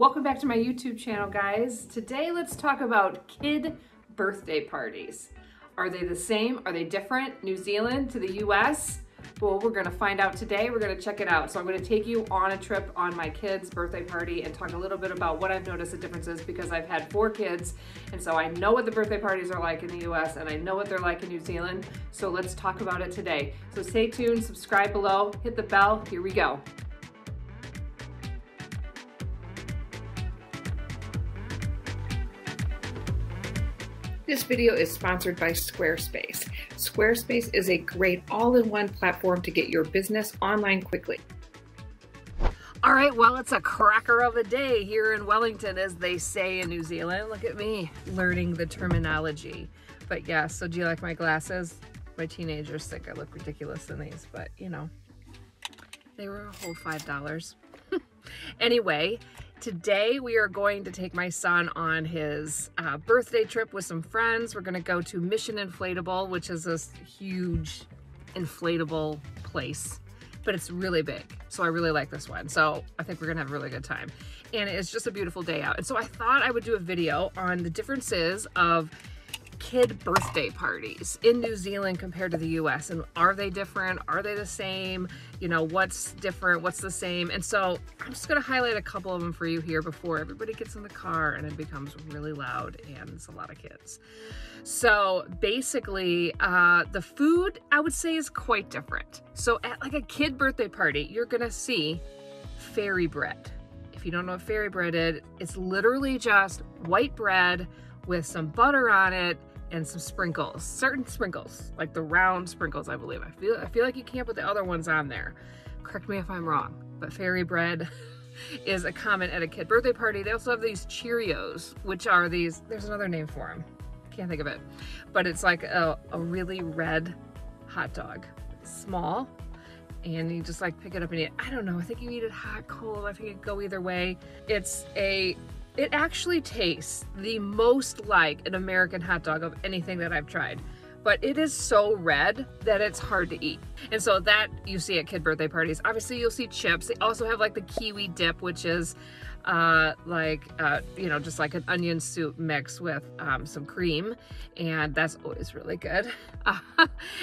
Welcome back to my YouTube channel, guys. Today, let's talk about kid birthday parties. Are they the same? Are they different? New Zealand to the US? Well, we're gonna find out today. We're gonna check it out. So I'm gonna take you on a trip on my kid's birthday party and talk a little bit about what I've noticed the differences because I've had 4 kids. And so I know what the birthday parties are like in the US and I know what they're like in New Zealand. So let's talk about it today. So stay tuned, subscribe below, hit the bell, here we go. This video is sponsored by Squarespace. Squarespace is a great all-in-one platform to get your business online quickly. All right, well, it's a cracker of a day here in Wellington, as they say in New Zealand. Look at me learning the terminology. But yeah, so do you like my glasses? My teenager's sick. I look ridiculous in these, but you know, they were a whole $5. Anyway, today we are going to take my son on his birthday trip with some friends. We're going to go to Mission Inflatable, which is this huge inflatable place, but it's really big. So I really like this one. So I think we're going to have a really good time. And it's just a beautiful day out. And so I thought I would do a video on the differences of kid birthday parties in New Zealand compared to the US, and are they different? Are they the same? You know, what's different? What's the same? And so I'm just gonna highlight a couple of them for you here before everybody gets in the car and it becomes really loud and it's a lot of kids. So basically the food, I would say, is quite different. So at like a kid birthday party, you're gonna see fairy bread. If you don't know what fairy bread is, it's literally just white bread with some butter on it and some sprinkles, certain sprinkles, like the round sprinkles, I believe. I feel like you can't put the other ones on there. Correct me if I'm wrong, but fairy bread is a common at a kid birthday party. They also have these Cheerios, which are these, there's another name for them. Can't think of it, but it's like a really red hot dog. It's small and you just like pick it up and eat it. I don't know, I think you eat it hot, cold. I think it go either way. It actually tastes the most like an American hot dog of anything that I've tried, but it is so red that it's hard to eat. And so that you see at kid birthday parties. Obviously you'll see chips. They also have like the kiwi dip, which is you know, just like an onion soup mixed with some cream, and that's always really good.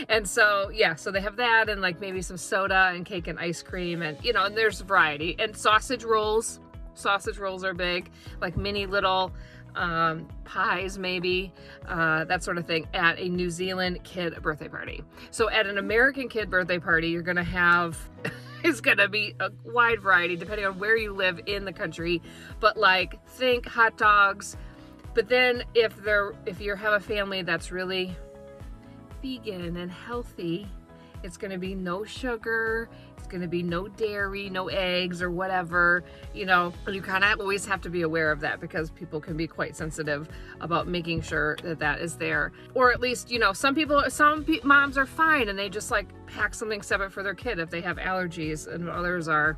And so, yeah, so they have that and like maybe some soda and cake and ice cream, and you know, and there's variety, and sausage rolls. Sausage rolls are big, like mini little pies maybe, that sort of thing at a New Zealand kid birthday party. So at an American kid birthday party, you're gonna have, it's gonna be a wide variety depending on where you live in the country, but like think hot dogs. But then if you have a family that's really vegan and healthy, it's gonna be no sugar, it's gonna be no dairy, no eggs or whatever, you know. You kind of always have to be aware of that because people can be quite sensitive about making sure that that is there. Or at least, you know, some moms are fine and they just like pack something separate for their kid if they have allergies, and others are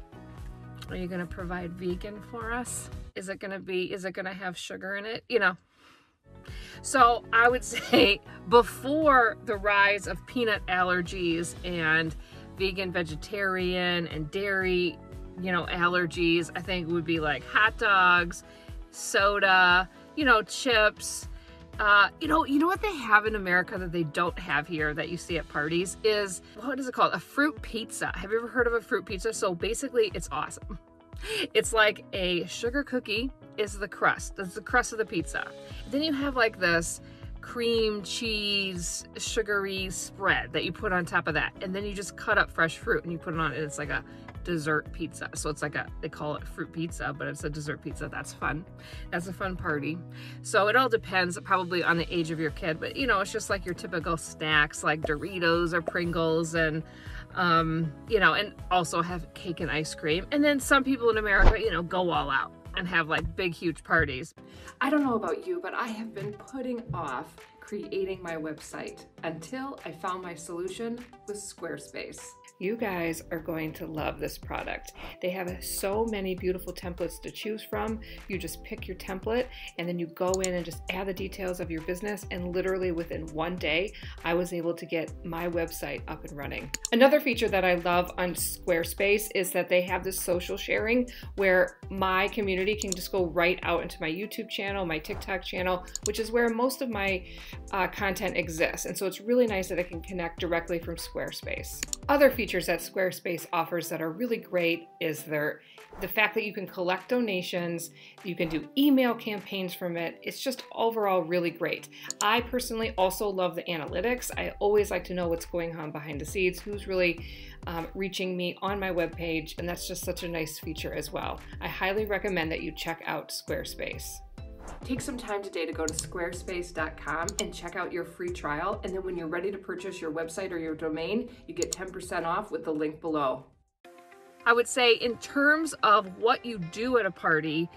you gonna provide vegan for us? Is it gonna have sugar in it, you know? So I would say before the rise of peanut allergies and vegan, vegetarian, and dairy, you know, allergies, I think would be like hot dogs, soda, you know, chips. You know what they have in America that they don't have here that you see at parties is, what is it called? A fruit pizza. Have you ever heard of a fruit pizza? So basically it's awesome. It's like a sugar cookie is the crust. That's the crust of the pizza. Then you have like this cream cheese sugary spread that you put on top of that, and then you just cut up fresh fruit and you put it on, and it's like a dessert pizza. So it's like a, they call it fruit pizza, but it's a dessert pizza. That's fun. That's a fun party. So it all depends probably on the age of your kid, but you know, it's just like your typical snacks like Doritos or Pringles, and you know, and also have cake and ice cream. And then some people in America, you know, go all out and have like big, huge parties. I don't know about you, but I have been putting off creating my website until I found my solution with Squarespace. You guys are going to love this product. They have so many beautiful templates to choose from. You just pick your template and then you go in and just add the details of your business, and literally within one day, I was able to get my website up and running. Another feature that I love on Squarespace is that they have this social sharing where my community can just go right out into my YouTube channel, my TikTok channel, which is where most of my content exists. And so it's really nice that I can connect directly from Squarespace. Other features that Squarespace offers that are really great is the fact that you can collect donations, you can do email campaigns from it. It's just overall really great. I personally also love the analytics. I always like to know what's going on behind the scenes, who's really reaching me on my webpage, and that's just such a nice feature as well. I highly recommend that you check out Squarespace. Take some time today to go to squarespace.com and check out your free trial, and then when you're ready to purchase your website or your domain, you get 10% off with the link below. I would say in terms of what you do at a party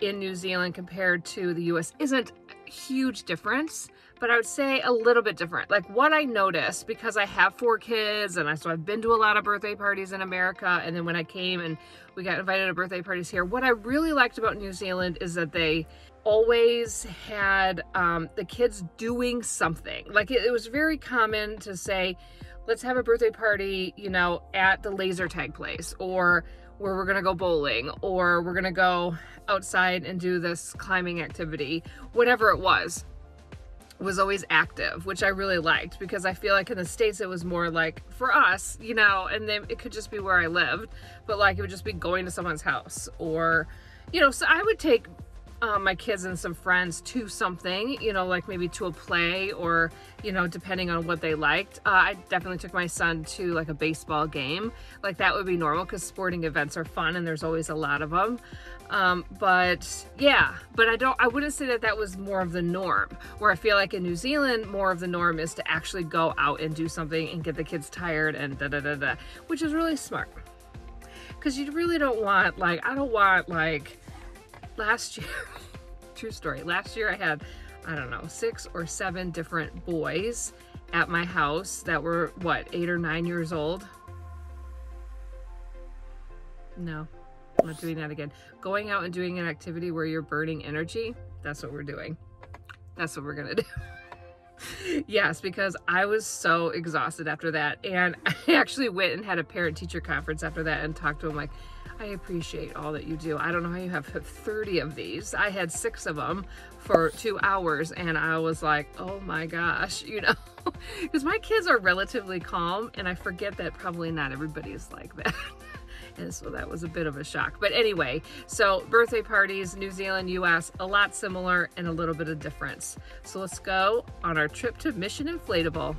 in New Zealand compared to the US isn't a huge difference, but I would say a little bit different. Like what I noticed, because I have 4 kids and so I've been to a lot of birthday parties in America, and then when I came and we got invited to birthday parties here, what I really liked about New Zealand is that they always had the kids doing something. Like it was very common to say, let's have a birthday party, you know, at the laser tag place, or where we're gonna go bowling, or we're gonna go outside and do this climbing activity. Whatever it was always active, which I really liked, because I feel like in the States it was more like for us, you know, and then it could just be where I lived, but like it would just be going to someone's house, or, you know, so I would take my kids and some friends to something, you know, like maybe to a play, or, you know, depending on what they liked. I definitely took my son to like a baseball game. Like that would be normal because sporting events are fun and there's always a lot of them. But yeah, but I wouldn't say that that was more of the norm, where I feel like in New Zealand, more of the norm is to actually go out and do something and get the kids tired and da-da-da-da, which is really smart. Because you really don't want, like, I don't want, like, last year, true story, last year I had, I don't know, 6 or 7 different boys at my house that were, what, 8 or 9 years old? No, I'm not doing that again. Going out and doing an activity where you're burning energy, that's what we're doing. That's what we're gonna do. Yes, because I was so exhausted after that, and I actually went and had a parent-teacher conference after that and talked to him like, I appreciate all that you do. I don't know how you have 30 of these. I had 6 of them for 2 hours, and I was like, oh my gosh, you know, because my kids are relatively calm, and I forget that probably not everybody's like that. And so that was a bit of a shock. But anyway, so birthday parties, New Zealand, US, a lot similar and a little bit of difference. So let's go on our trip to Mission Inflatable.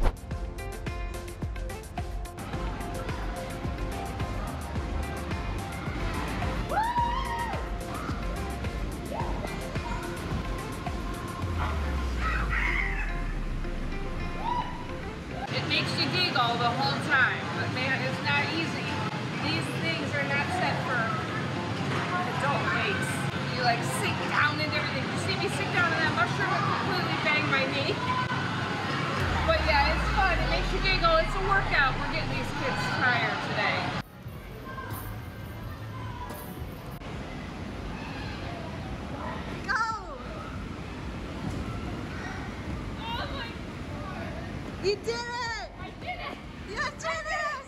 You did it! I did it! You did it!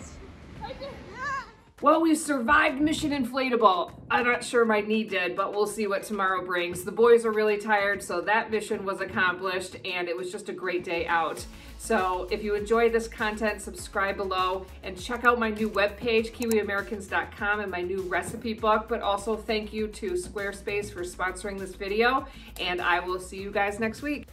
I did it! Yeah. Well, we survived Mission Inflatable. I'm not sure my knee did, but we'll see what tomorrow brings. The boys are really tired, so that mission was accomplished, and it was just a great day out. So if you enjoy this content, subscribe below and check out my new webpage, kiwiamericans.com, and my new recipe book. But also thank you to Squarespace for sponsoring this video, and I will see you guys next week.